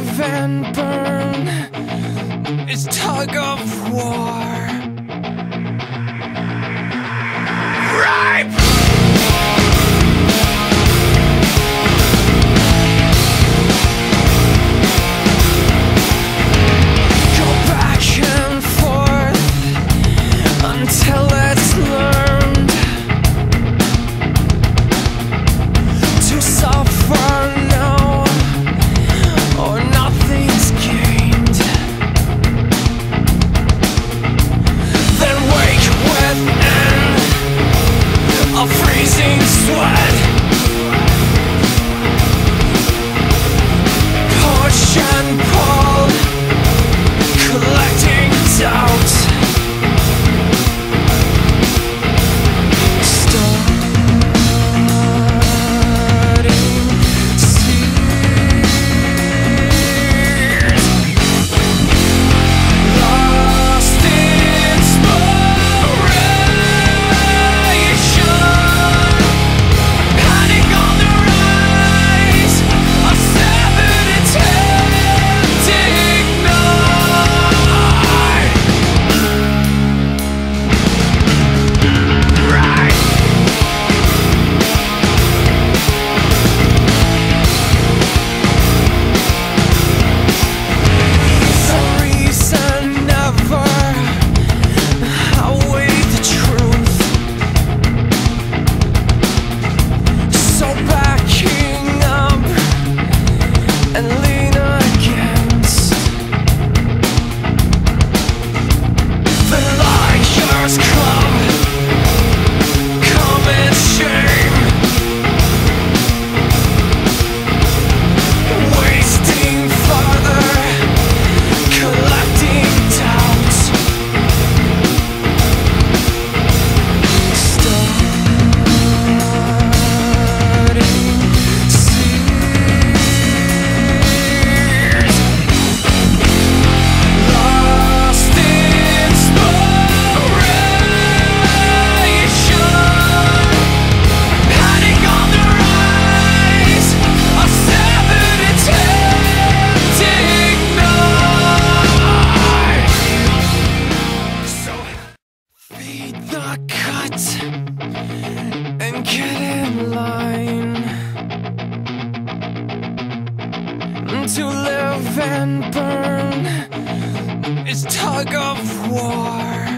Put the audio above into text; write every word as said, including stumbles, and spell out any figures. love and burn is tug of war. Ripe! And get in line to live and burn is tug of war.